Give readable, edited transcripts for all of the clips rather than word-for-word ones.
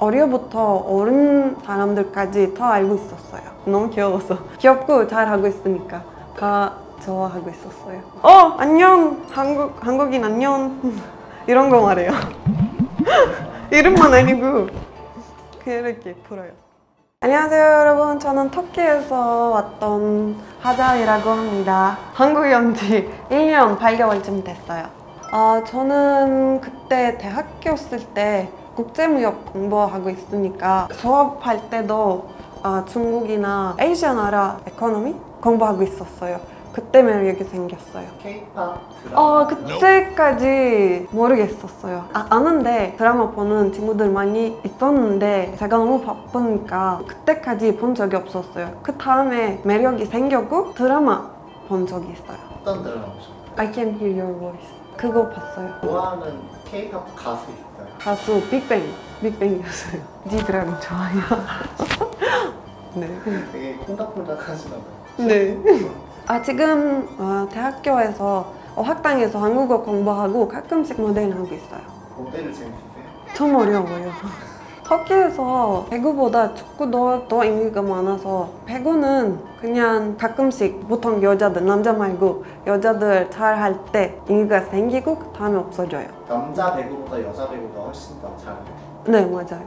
어려부터 어른 사람들까지 다 알고 있었어요. 너무 귀여워서. 귀엽고 잘하고 있으니까 다 좋아하고 있었어요. 안녕! 한국인 안녕! 이런 거 말해요. 이름만 아니고 이렇게 풀어요. 안녕하세요 여러분, 저는 터키에서 왔던 하자이라고 합니다. 한국에 온 지 1년 8개월쯤 됐어요. 저는 그때 대학교였을 때 국제무역 공부하고 있으니까 수업할 때도 중국이나 아시아 나라 에코노미 공부하고 있었어요. 그때 매력이 생겼어요. K-pop 드라마? 그때까지 모르겠었어요. 아는데 드라마 보는 친구들 많이 있었는데 제가 너무 바쁘니까 그때까지 본 적이 없었어요. 그 다음에 매력이 생겼고 드라마 본 적이 있어요. 어떤 드라마 보셨어요? I can hear your voice. 그거 봤어요. 좋아하는 K-pop 가수 있어요? 가수 빅뱅이었어요. 네 드라마 좋아해요. 네. 되게 콩닥콩닥 하시나 봐요. 네. 지금 대학교에서 학당에서 한국어 공부하고 가끔씩 모델하고 있어요. 모델을 재밌으세요? 좀 어려워요. 터키에서 배구보다 축구도 더 인기가 많아서 배구는 그냥 가끔씩 보통 여자들, 남자 말고 여자들 잘 할 때 인기가 생기고 그 다음에 없어져요. 남자 배구보다 여자 배구가 훨씬 더 잘해요? 네, 맞아요.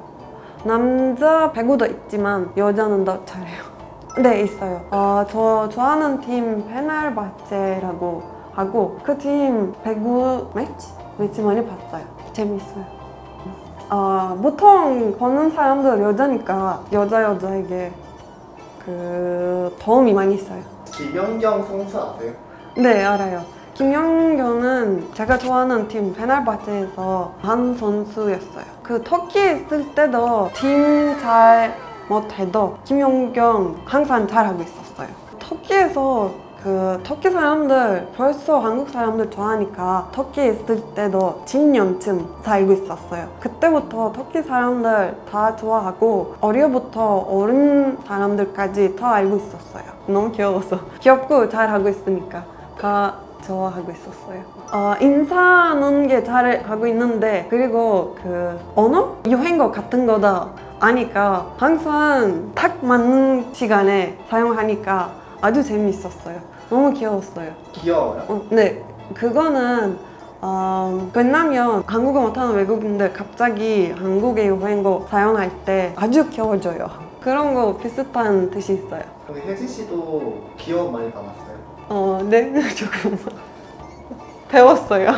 남자 배구도 있지만 여자는 더 잘해요. 네, 있어요. 저 좋아하는 팀 페네르바체라고 하고 그 팀 배구 매치 많이 봤어요. 재밌어요. 보통 보는 사람들 여자니까 여자에게 그 도움이 많이 있어요. 김연경 선수 아세요? 네, 알아요. 김연경은 제가 좋아하는 팀 페네르바체에서 한 선수였어요. 그 터키에 있을 때도 팀 잘 못해도 김연경 항상 잘하고 있었어요. 터키에서 터키 사람들 벌써 한국 사람들 좋아하니까 터키에 있을 때도 10년쯤 살고 있었어요. 그때부터 터키 사람들 다 좋아하고 어려부터 어른 사람들까지 다 알고 있었어요. 너무 귀여워서. 귀엽고 잘하고 있으니까 다 좋아하고 있었어요. 인사하는 게 잘하고 있는데 그리고 언어? 유행어 같은 거다 아니까 항상 딱 맞는 시간에 사용하니까 아주 재미있었어요. 너무 귀여웠어요. 귀여워요? 네. 그거는 왜냐면 한국어 못하는 외국인들 갑자기 한국의 유행어 사용할 때 아주 귀여워져요. 그런 거 비슷한 뜻이 있어요. 근데 혜진 씨도 귀여움 많이 담았어요? 네. 조금 배웠어요.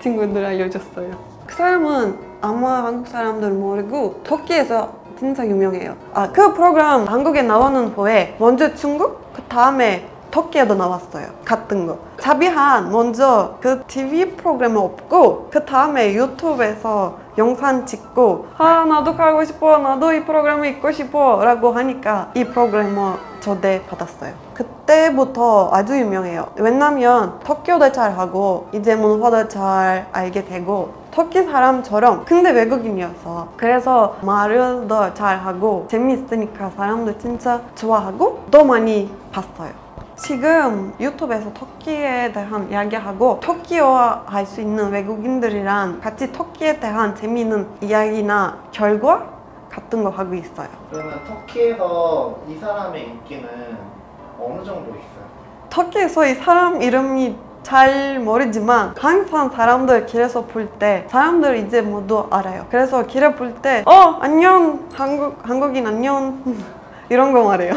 친구들 알려줬어요. 그 사람은 아마 한국 사람들은 모르고 터키에서 진짜 유명해요. 그 프로그램 한국에 나오는 후에 먼저 중국? 그 다음에 터키에도 나왔어요. 같은 거. 자비한 먼저 그 TV 프로그램 없고 그 다음에 유튜브에서 영상 찍고 나도 가고 싶어, 나도 이 프로그램에 있고 싶어 라고 하니까 이 프로그램을 초대받았어요. 그때부터 아주 유명해요. 왜냐면 터키어도 잘하고 이제 문화도 잘 알게 되고 터키 사람처럼 근데 외국인이어서 그래서 말을 더 잘하고 재미있으니까 사람들 진짜 좋아하고 더 많이 봤어요. 지금 유튜브에서 터키에 대한 이야기하고 터키어 할 수 있는 외국인들이랑 같이 터키에 대한 재미있는 이야기나 결과 같은 거 하고 있어요. 그러면 터키에서 이 사람의 인기는 어느 정도 있어요? 터키에서 이 사람 이름이 잘 모르지만 항상 사람들 길에서 볼 때 사람들 이제 모두 알아요. 그래서 길에 볼 때 안녕! 한국인 안녕! 이런 거 말해요.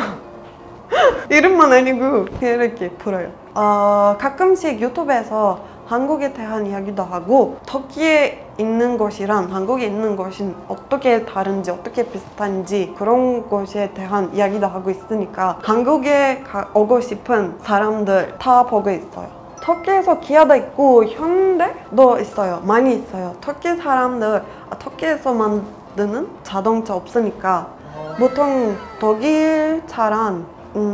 이름만 아니고 이렇게 풀어요. 가끔씩 유튜브에서 한국에 대한 이야기도 하고 터키에 있는 것이랑 한국에 있는 것이 어떻게 다른지 어떻게 비슷한지 그런 것에 대한 이야기도 하고 있으니까 한국에 오고 싶은 사람들 다 보고 있어요. 터키에서 기아도 있고 현대도 있어요. 많이 있어요. 터키 사람들 터키에서 만드는 자동차 없으니까 보통 독일 차랑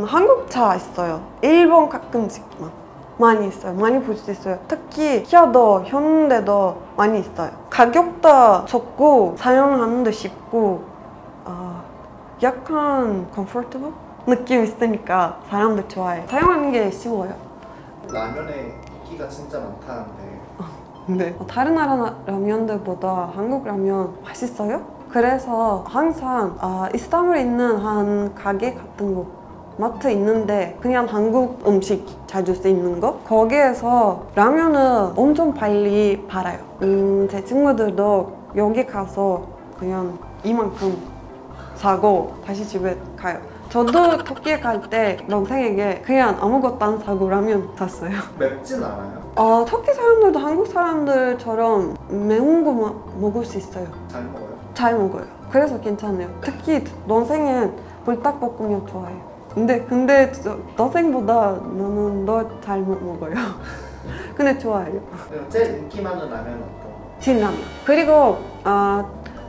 한국 차 있어요. 일본 가끔씩만 많이 있어요. 많이 볼 수 있어요. 특히 기아도 현대도 많이 있어요. 가격도 적고 사용하는데 쉽고 약간 comfortable 느낌 있으니까 사람들 좋아해요. 사용하는 게 쉬워요. 라면에 인기가 진짜 많다는데. 네. 다른 나라 라면들보다 한국 라면 맛있어요? 그래서 항상 이스탄불에 있는 한 가게 같은 거 마트 있는데 그냥 한국 음식 자주 쓰이는 거? 거기에서 라면을 엄청 빨리 팔아요. 제 친구들도 여기 가서 그냥 이만큼 사고 다시 집에 가요. 저도 터키에 갈 때 동생에게 그냥 아무것도 안 사고 라면 샀어요. 맵진 않아요? 터키 사람들도 한국 사람들처럼 매운 거 먹을 수 있어요. 잘 먹어요? 잘 먹어요. 그래서 괜찮아요. 특히 동생은 불닭볶음면 좋아해요. 근데 너생보다 너는 너 잘 못 먹어요. 근데 좋아요. 제일 인기 많은 라면은 어떤? 진라면. 그리고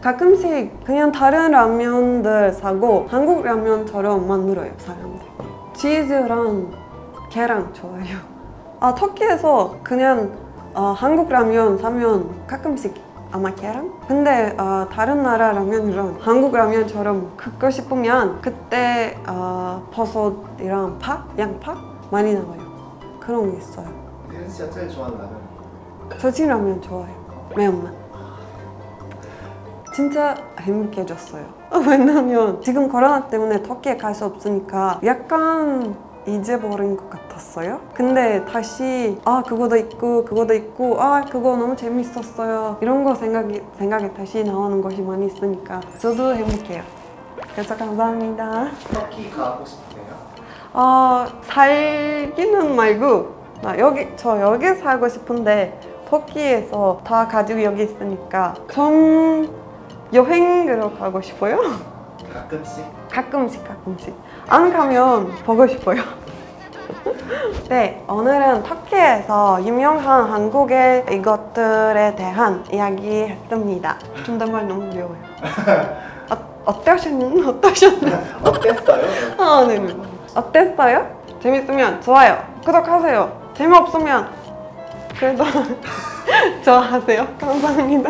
가끔씩 그냥 다른 라면들 사고 한국 라면처럼 만들어요, 사람들. 치즈랑 계란 좋아요. 터키에서 그냥 한국 라면 사면 가끔씩 아마 계란? 근데 다른 나라 라면이랑 한국 라면처럼 긋고 싶으면 그때 버섯이랑 양파? 많이 나와요. 그런 게 있어요. 혜진 씨가 제일 좋아하는 라면? 저 진라면 좋아해요. 매운맛. 진짜 행복해졌어요. 왜냐면 지금 코로나 때문에 터키에 갈 수 없으니까 약간 잊어버린 것 같았어요. 근데 다시 그거도 있고 그거 너무 재밌었어요 이런 거 생각이 다시 나오는 것이 많이 있으니까 저도 행복해요. 그래서 감사합니다. 터키 가고 싶으세요? 살기는 말고 저 여기 살고 싶은데 터키에서 다 가지고 여기 있으니까 좀 여행으로 가고 싶어요. 가끔씩 안 가면 보고 싶어요. 네, 오늘은 터키에서 유명한 한국의 이것들에 대한 이야기 했습니다. 존댓말 너무 귀여워요. 어떠셨나요? 어땠어요? 네. 어땠어요? 재밌으면 좋아요, 구독하세요. 재미없으면 그래도 좋아하세요. 감사합니다.